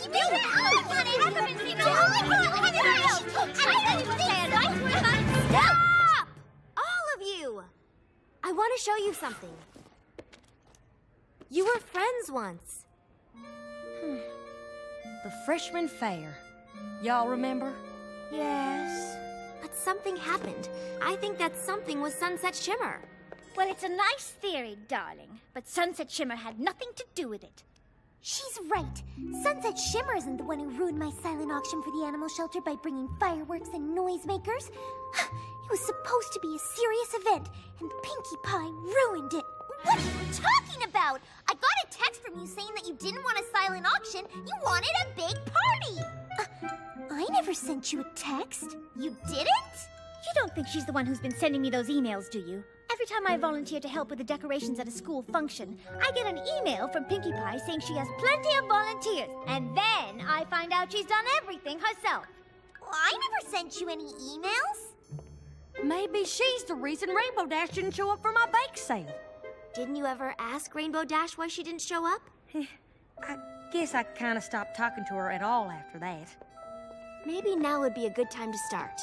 Stop! All of you! I want to show you something. You were friends once. The freshman fair. Y'all remember? Yes. But something happened. I think that something was Sunset Shimmer. Well, it's a nice theory, darling. But Sunset Shimmer had nothing to do with it. She's right. Sunset Shimmer isn't the one who ruined my silent auction for the animal shelter by bringing fireworks and noisemakers. It was supposed to be a serious event, and Pinkie Pie ruined it. What are you talking about? I got a text from you saying that you didn't want a silent auction. You wanted a big party. I never sent you a text. You didn't? You don't think she's the one who's been sending me those emails, do you? Every time I volunteer to help with the decorations at a school function, I get an email from Pinkie Pie saying she has plenty of volunteers, and then I find out she's done everything herself. Well, I never sent you any emails. Maybe she's the reason Rainbow Dash didn't show up for my bake sale. Didn't you ever ask Rainbow Dash why she didn't show up? I guess I kind of stopped talking to her at all after that. Maybe now would be a good time to start.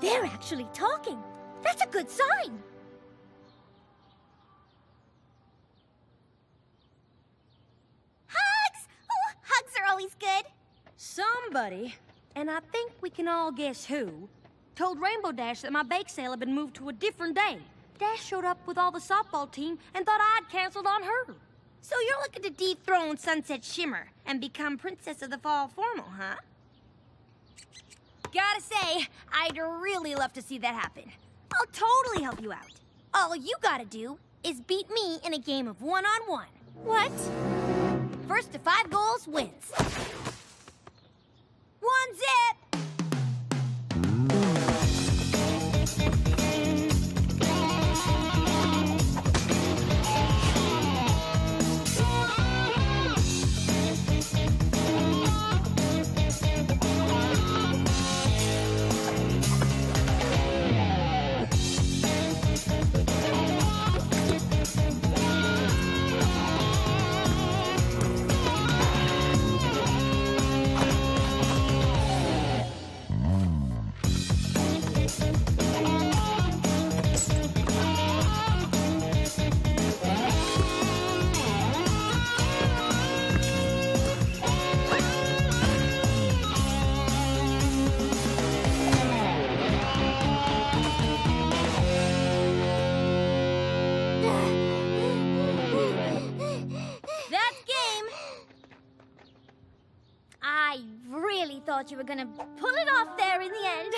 They're actually talking. That's a good sign. Hugs! Oh, hugs are always good. Somebody, and I think we can all guess who, told Rainbow Dash that my bake sale had been moved to a different day. Dash showed up with all the softball team and thought I'd canceled on her. So you're looking to dethrone Sunset Shimmer and become Princess of the Fall Formal, huh? Gotta say, I'd really love to see that happen. I'll totally help you out. All you gotta do is beat me in a game of one-on-one. What? First to 5 goals wins. 1-zip! You were gonna pull it off there in the end.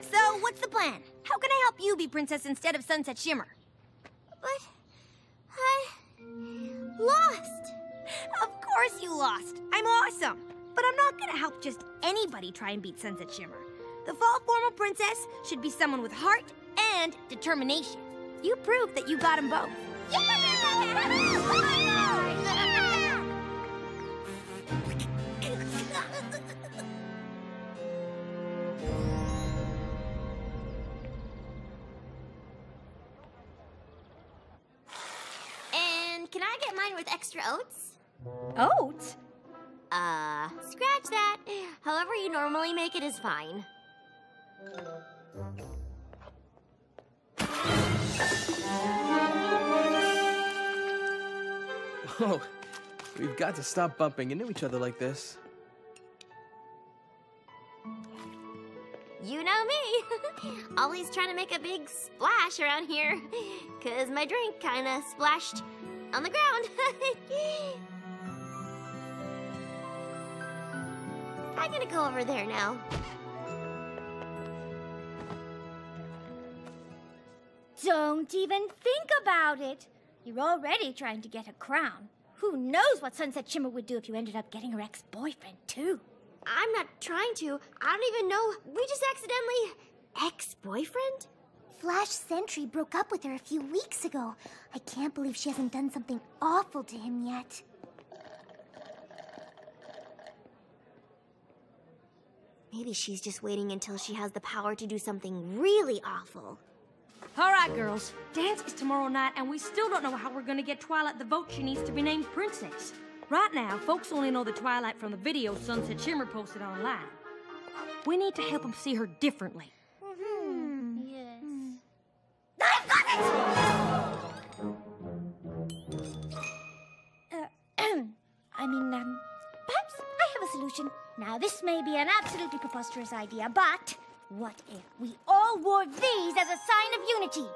So, what's the plan? How can I help you be princess instead of Sunset Shimmer? But I lost. Of course you lost. I'm awesome. But I'm not gonna help just anybody try and beat Sunset Shimmer. The Fall Formal Princess should be someone with heart and determination. You proved that you got them both. Yeah! Can I get mine with extra oats? Oats? Scratch that. However you normally make it is fine. Whoa, we've got to stop bumping into each other like this. You know me. Always trying to make a big splash around here. 'Cause my drink kinda splashed on the ground. I'm gonna go over there now. Don't even think about it. You're already trying to get a crown. Who knows what Sunset Shimmer would do if you ended up getting her ex-boyfriend, too? I'm not trying to. I don't even know. We just accidentally... Ex-boyfriend? Flash Sentry broke up with her a few weeks ago. I can't believe she hasn't done something awful to him yet. Maybe she's just waiting until she has the power to do something really awful. All right, girls. Dance is tomorrow night, and we still don't know how we're going to get Twilight the vote she needs to be named princess. Right now, folks only know the Twilight from the video Sunset Shimmer posted online. We need to help them see her differently. Mm-hmm. Yes. I've got it! Perhaps I have a solution. Now, this may be an absolutely preposterous idea, but what if we all wore these as a sign of unity?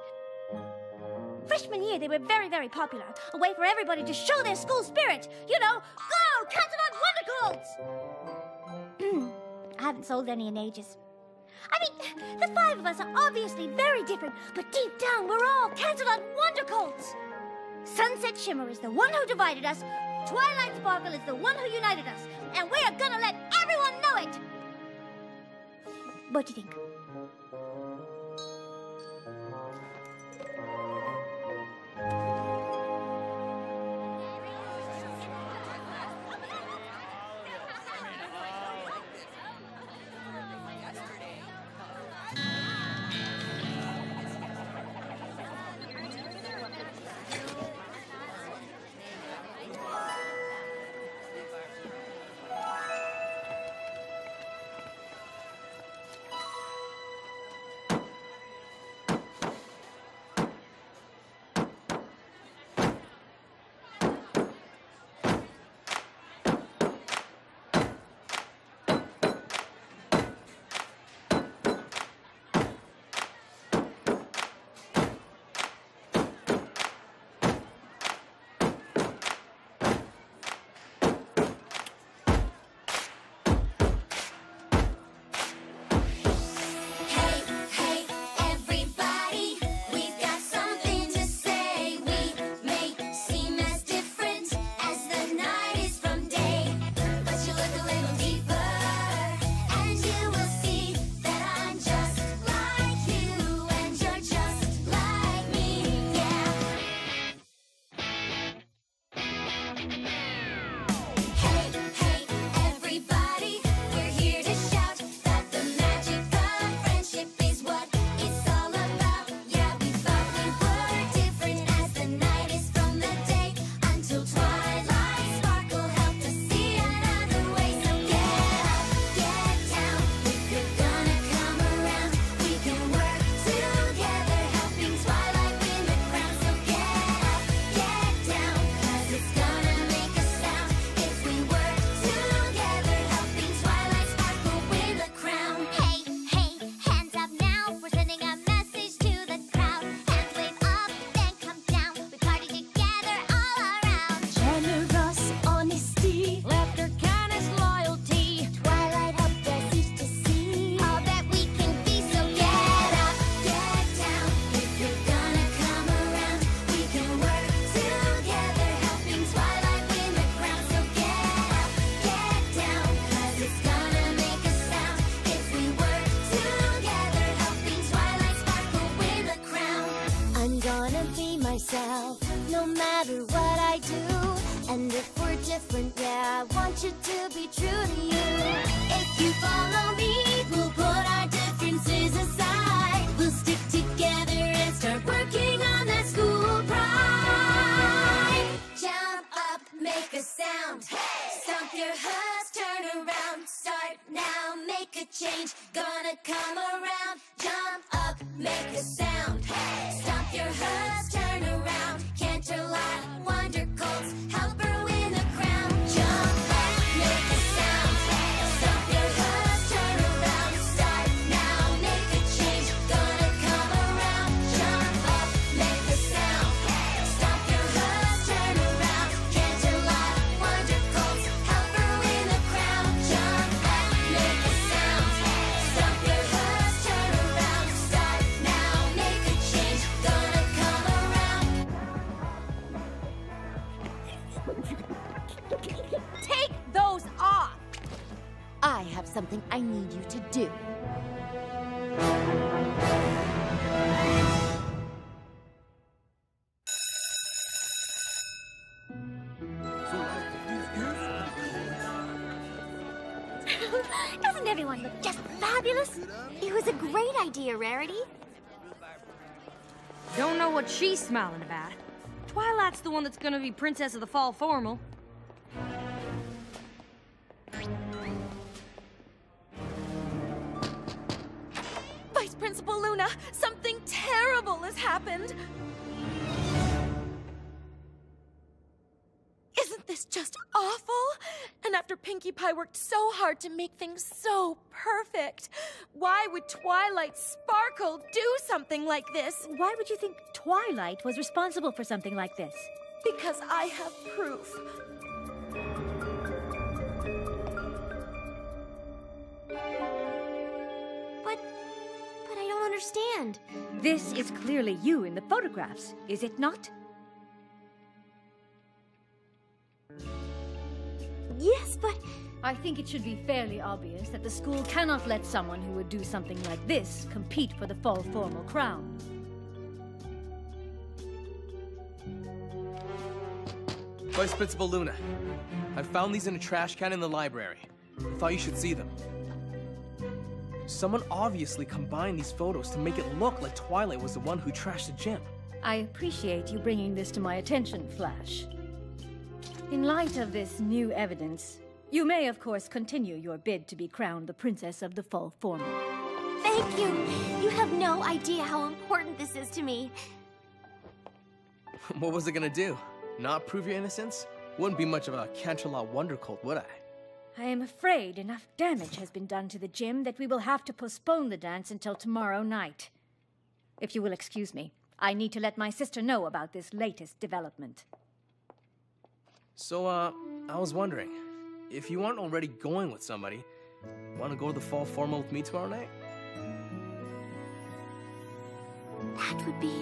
Freshman year, they were very, very popular. A way for everybody to show their school spirit. You know, go, Canterlot Wondercolts! I haven't sold any in ages. I mean, the five of us are obviously very different, but deep down, we're all Canterlot Wondercolts! Sunset Shimmer is the one who divided us, Twilight Sparkle is the one who united us, and we are gonna let everyone know it! What do you think? Something I need you to do. Doesn't everyone look just fabulous? It was a great idea, Rarity. Don't know what she's smiling about. Twilight's the one that's gonna be Princess of the Fall Formal. Vice-Principal Luna, something terrible has happened. Isn't this just awful? And after Pinkie Pie worked so hard to make things so perfect, why would Twilight Sparkle do something like this? Why would you think Twilight was responsible for something like this? Because I have proof. But I don't understand. This is clearly you in the photographs, is it not? Yes, but... I think it should be fairly obvious that the school cannot let someone who would do something like this compete for the Fall Formal crown. Vice-Principal Luna, I found these in a trash can in the library. I thought you should see them. Someone obviously combined these photos to make it look like Twilight was the one who trashed the gym. I appreciate you bringing this to my attention, Flash. In light of this new evidence, you may, of course, continue your bid to be crowned the Princess of the Fall Formal. Thank you! You have no idea how important this is to me. What was it gonna do? Not prove your innocence? Wouldn't be much of a Canterlot wonder cult, would I? I am afraid enough damage has been done to the gym that we will have to postpone the dance until tomorrow night. If you will excuse me, I need to let my sister know about this latest development. So, I was wondering, if you aren't already going with somebody, want to go to the Fall Formal with me tomorrow night? That would be...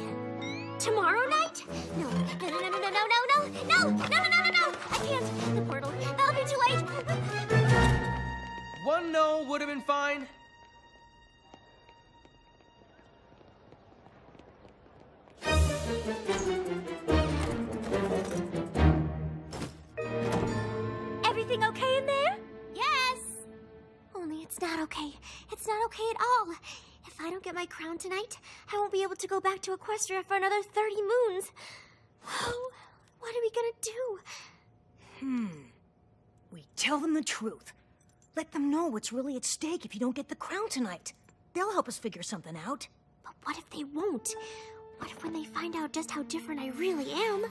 tomorrow night? No, no, no, no, no, no, no, no, no, no, no, no, I can't. The portal, that'll be too late. One no would have been fine. Okay in there? Yes! Only it's not okay. It's not okay at all. If I don't get my crown tonight, I won't be able to go back to Equestria for another 30 moons. Oh, what are we gonna do? We tell them the truth. Let them know what's really at stake if you don't get the crown tonight. They'll help us figure something out. But what if they won't? What if when they find out just how different I really am?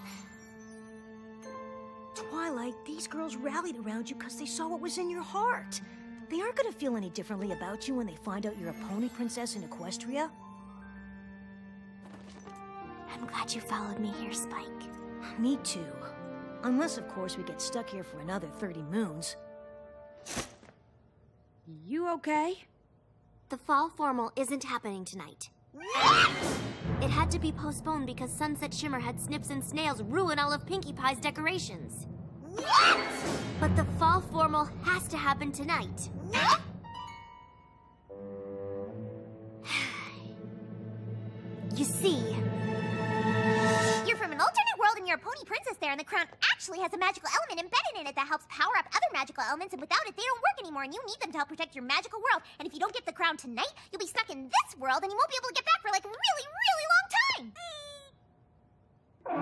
Twilight, these girls rallied around you because they saw what was in your heart. They aren't going to feel any differently about you when they find out you're a pony princess in Equestria. I'm glad you followed me here, Spike. Me too. Unless, of course, we get stuck here for another 30 moons. You okay? The Fall Formal isn't happening tonight. It had to be postponed because Sunset Shimmer had Snips and Snails ruin all of Pinkie Pie's decorations. What? But the Fall Formal has to happen tonight. What? You see... You're from an alternate world and you're a pony princess there, and the crown actually has a magical element embedded in it that helps power up other magical elements, and without it they don't work anymore, and you need them to help protect your magical world. And if you don't get the crown tonight, you'll be stuck in this world and you won't be able to get back for like really long time!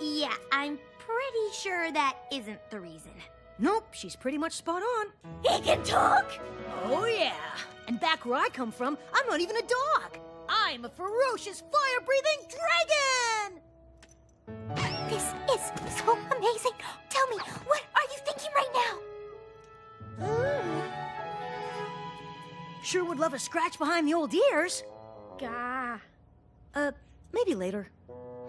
Yeah, I'm pretty sure that isn't the reason. Nope, she's pretty much spot on. He can talk! Oh yeah! And back where I come from, I'm not even a dog! I'm a ferocious, fire-breathing dragon! This is so amazing! Tell me, what are you thinking right now? Sure would love a scratch behind the old ears. Gah. Maybe later.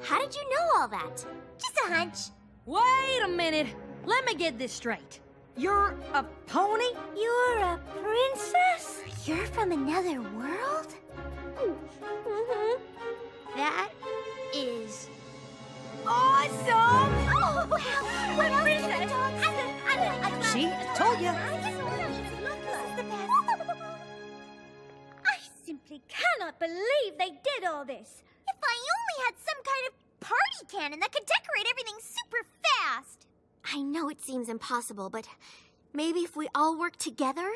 How did you know all that? Just a hunch. Wait a minute. Let me get this straight. You're a pony? You're a princess? You're from another world? That is awesome! Oh, wow! What else can I talk? See? I told you. I simply cannot believe they did all this. If I only had some kind of party cannon that could decorate everything super fast! I know it seems impossible, but Maybe if we all work together?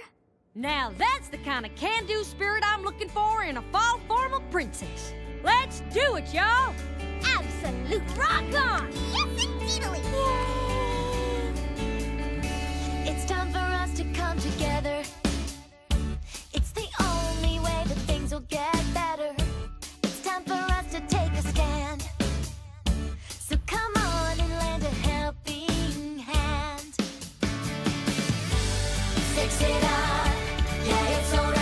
Now that's the kind of can-do spirit I'm looking for in a fall formal princess. Let's do it, y'all! Absolute rock on! Yes, indeedly! Yeah. It's time for us to come together. It's the only way that things will get better. It's time for us to take a stand. So come on and lend a helping hand. Fix it up. Yeah, it's alright.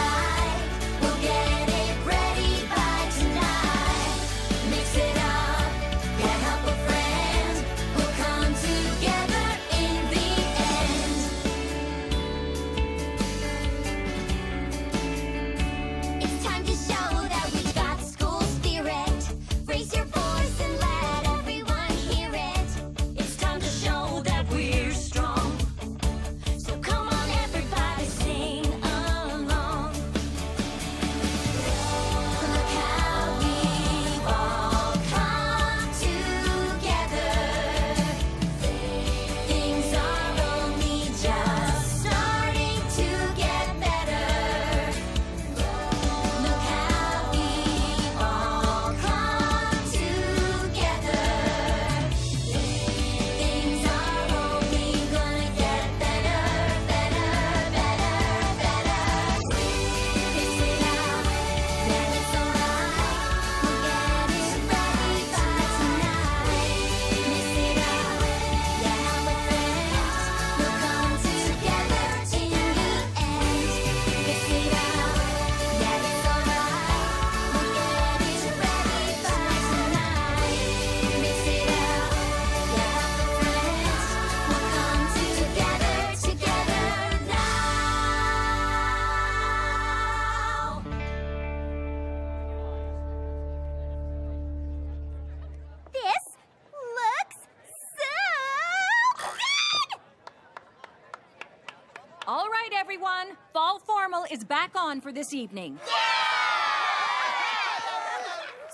Is back on for this evening. Yeah!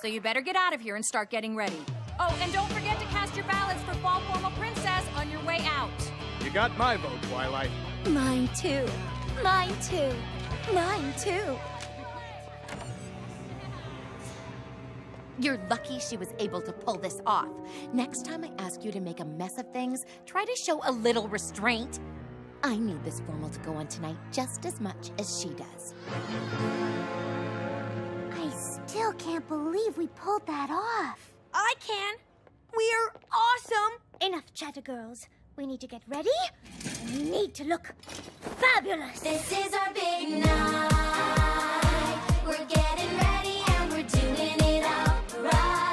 So you better get out of here and start getting ready. Oh, and don't forget to cast your ballots for Fall Formal Princess on your way out. You got my vote, Twilight. Mine too. Mine too. Mine too. You're lucky she was able to pull this off. Next time I ask you to make a mess of things, try to show a little restraint. I need this formal to go on tonight just as much as she does. I still can't believe we pulled that off. I can. We're awesome. Enough chatter, girls. We need to get ready. We need to look fabulous. This is our big night. We're getting ready and we're doing it all right.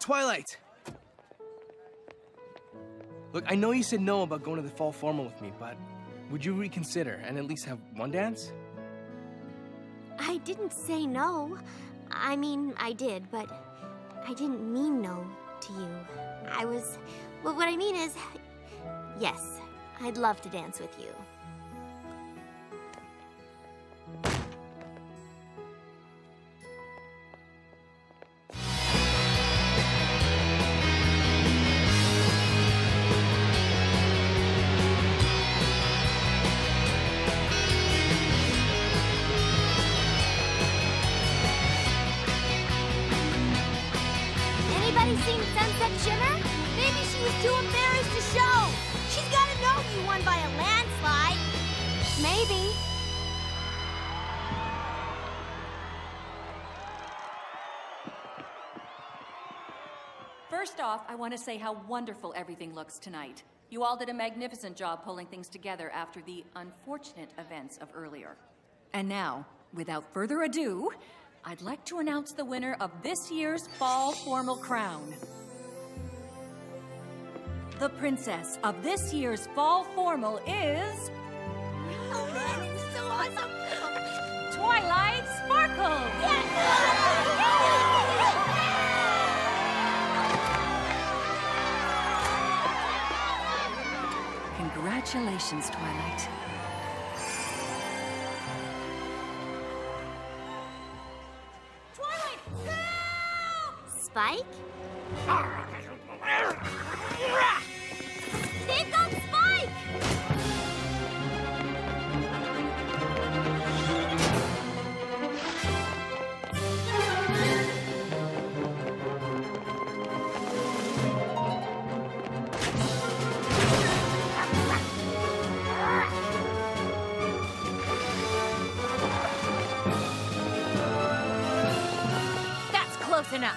Twilight! Look, I know you said no about going to the fall formal with me, but would you reconsider and at least have one dance? I didn't say no. I mean, I did, but I didn't mean no to you. I was... Well, what I mean is, yes, I'd love to dance with you. already seen Sunset Shimmer? Maybe she was too embarrassed to show. She's gotta know you won by a landslide. Maybe. First off, I want to say how wonderful everything looks tonight. You all did a magnificent job pulling things together after the unfortunate events of earlier. And now, without further ado, I'd like to announce the winner of this year's Fall Formal Crown. The princess of this year's Fall Formal is... Oh man, this is so awesome! Twilight Sparkle! Yes! Congratulations, Twilight. Twilight, help! Spike? They've got Spike! Enough.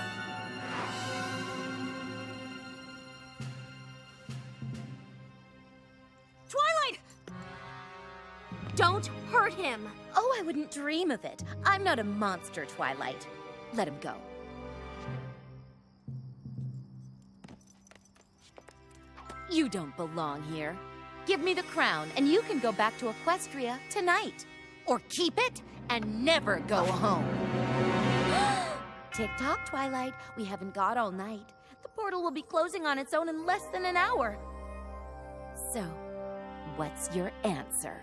Twilight! Don't hurt him. Oh, I wouldn't dream of it. I'm not a monster, Twilight. Let him go. You don't belong here. Give me the crown, and you can go back to Equestria tonight. Or keep it and never go home. Tick-tock, Twilight. We haven't got all night. The portal will be closing on its own in less than an hour. So, what's your answer?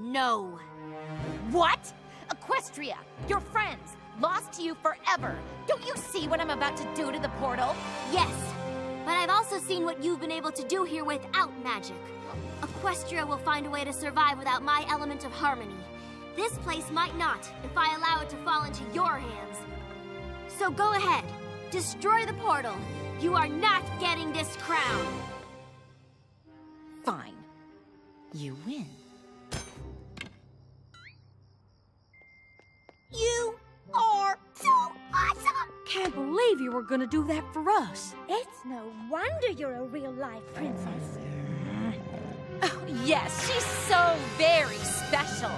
No. What? Equestria, your friends, lost to you forever. Don't you see what I'm about to do to the portal? Yes, but I've also seen what you've been able to do here without magic. Equestria will find a way to survive without my element of harmony. This place might not, if I allow it to fall into your hands. So go ahead, destroy the portal. You are not getting this crown. Fine. You win. You are so awesome! Can't believe you were gonna do that for us. It's no wonder you're a real-life princess. Oh, yes, she's so very special.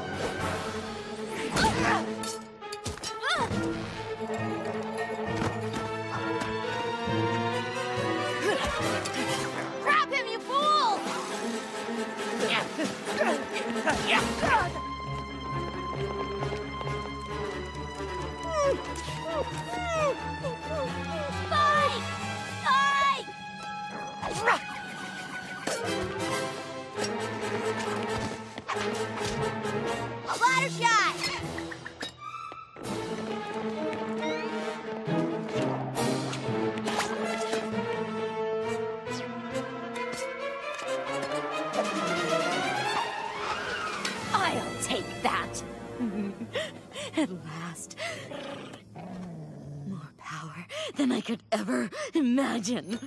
Grab him, you fool! Spike! Spike! A ladder shot! I'll take that! At last. More power than I could ever imagine.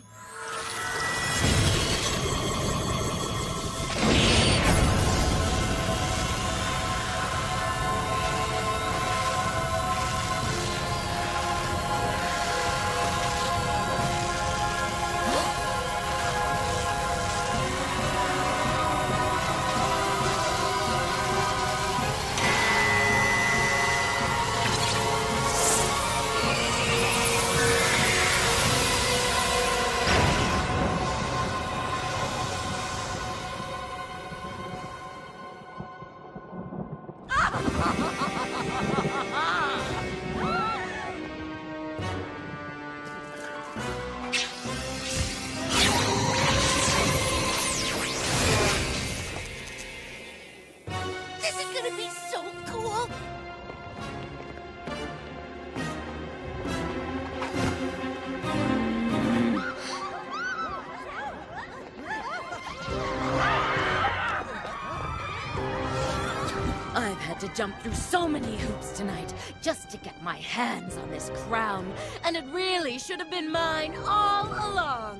jumped through so many hoops tonight just to get my hands on this crown, and it really should have been mine all along.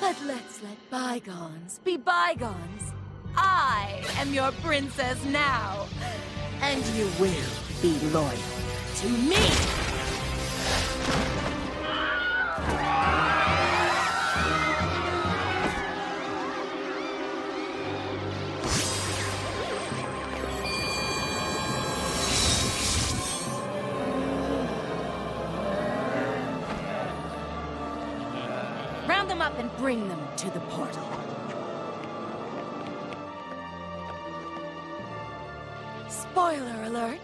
But let's let bygones be bygones. I am your princess now, and you will be loyal to me! And bring them to the portal. Spoiler alert!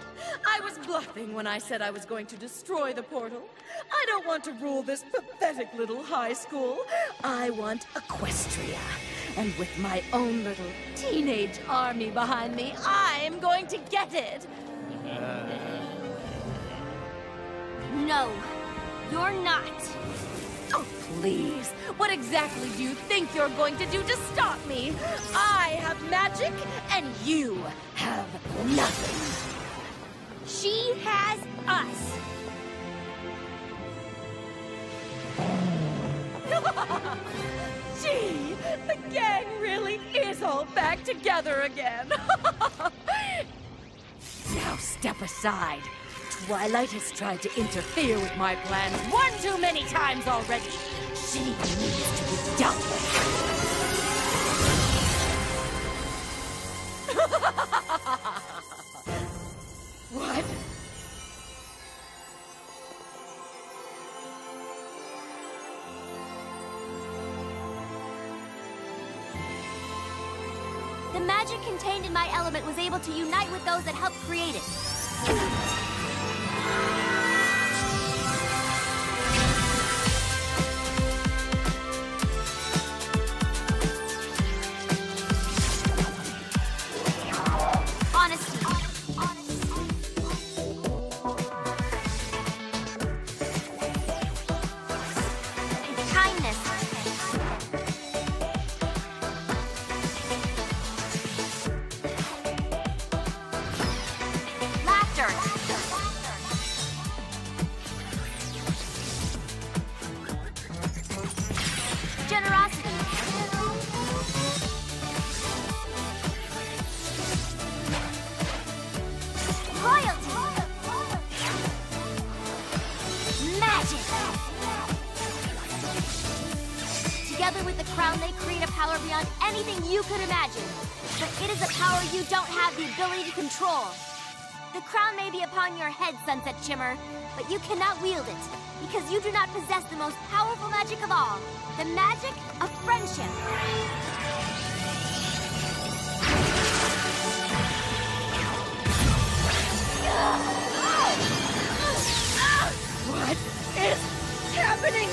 I was bluffing when I said I was going to destroy the portal. I don't want to rule this pathetic little high school. I want Equestria. And with my own little teenage army behind me, I'm going to get it! No, you're not. Oh, please. What exactly do you think you're going to do to stop me? I have magic, and you have nothing. She has us. Gee, the gang really is all back together again. Now step aside. Twilight has tried to interfere with my plans one too many times already. She needs to be dealt with. What? The magic contained in my element was able to unite with those that helped create it. Anything you could imagine, but it is a power you don't have the ability to control. The crown may be upon your head, Sunset Shimmer, but you cannot wield it, because you do not possess the most powerful magic of all, the magic of friendship. What is happening?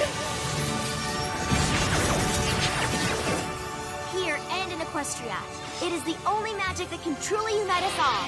And in Equestria, it is the only magic that can truly unite us all.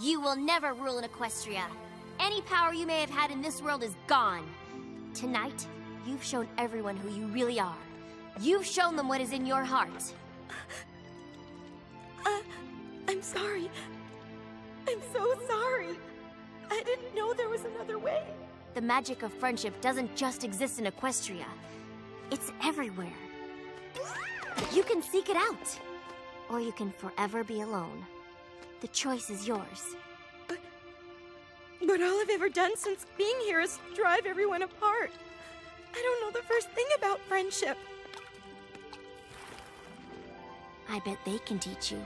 You will never rule in Equestria. Any power you may have had in this world is gone. Tonight, you've shown everyone who you really are. You've shown them what is in your heart. I'm sorry. I'm so sorry. I didn't know there was another way. The magic of friendship doesn't just exist in Equestria. It's everywhere. You can seek it out, or you can forever be alone. The choice is yours. But all I've ever done since being here is drive everyone apart. I don't know the first thing about friendship. I bet they can teach you.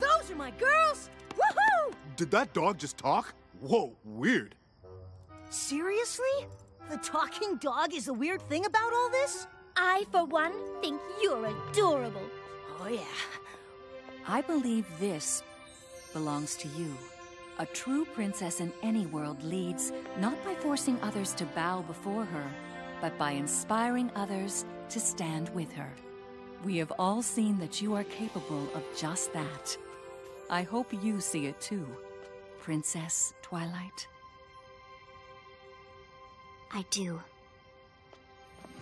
Those Those are my girls! Woohoo! Did that dog just talk? Whoa, weird. Seriously? The talking dog is the weird thing about all this? I, for one, think you're adorable. Oh, yeah. I believe this belongs to you. A true princess in any world leads not by forcing others to bow before her, but by inspiring others to stand with her. We have all seen that you are capable of just that. I hope you see it too, Princess Twilight. I do.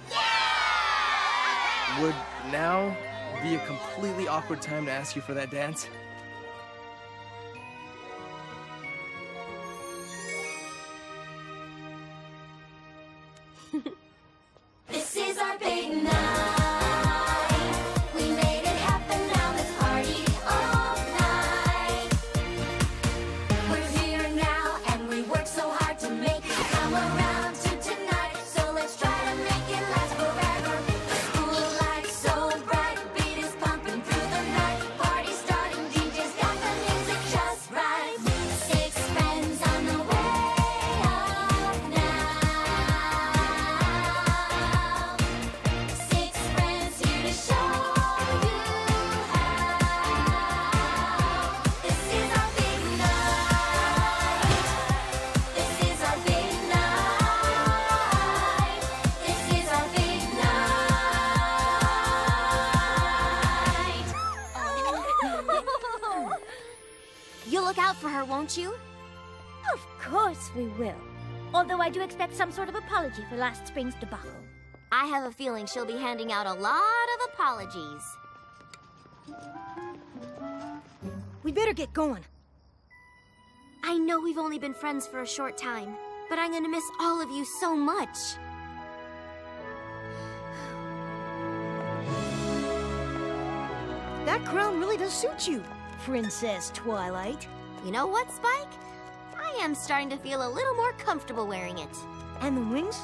Yeah! Would now be a completely awkward time to ask you for that dance? This is our big night. You? Of course we will. Although I do expect some sort of apology for last spring's debacle. I have a feeling she'll be handing out a lot of apologies. We better get going. I know we've only been friends for a short time, but I'm gonna miss all of you so much. That crown really does suit you, Princess Twilight. You know what, Spike? I am starting to feel a little more comfortable wearing it. And the wings?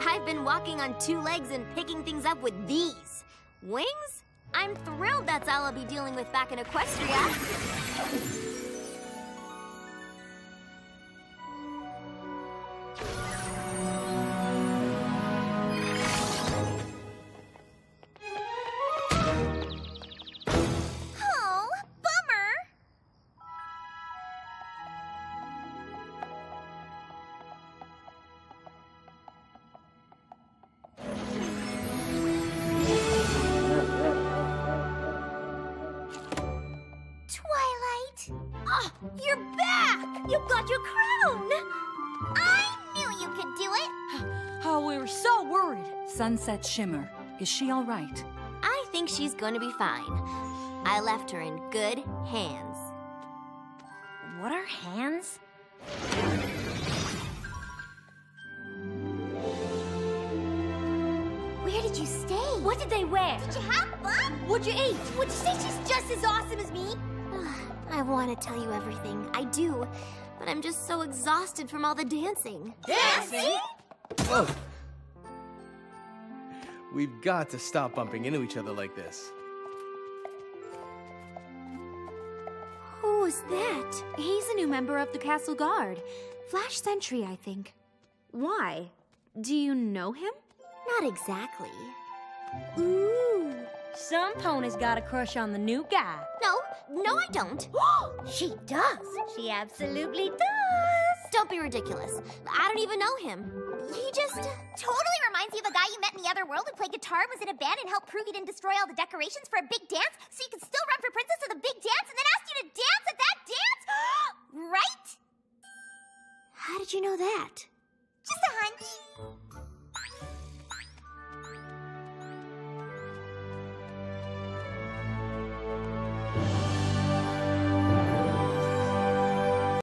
I've been walking on two legs and picking things up with these. Wings? I'm thrilled that's all I'll be dealing with back in Equestria. Sunset Shimmer. Is she all right? I think she's going to be fine. I left her in good hands. What are hands? Where did you stay? What did they wear? Did you have fun? What'd you eat? Would you say she's just as awesome as me? I want to tell you everything. I do. But I'm just so exhausted from all the dancing. Dancing? Whoa. We've got to stop bumping into each other like this. Who is that? He's a new member of the Castle Guard. Flash Sentry, I think. Why? Do you know him? Not exactly. Ooh. Some pony's got a crush on the new guy. No, I don't. She does. She absolutely does. Don't be ridiculous. I don't even know him. He just totally reminds me of a guy you met in the other world who played guitar, was in a band, and helped prove you didn't destroy all the decorations for a big dance so you could still run for princess of the big dance and then asked you to dance at that dance, right? How did you know that?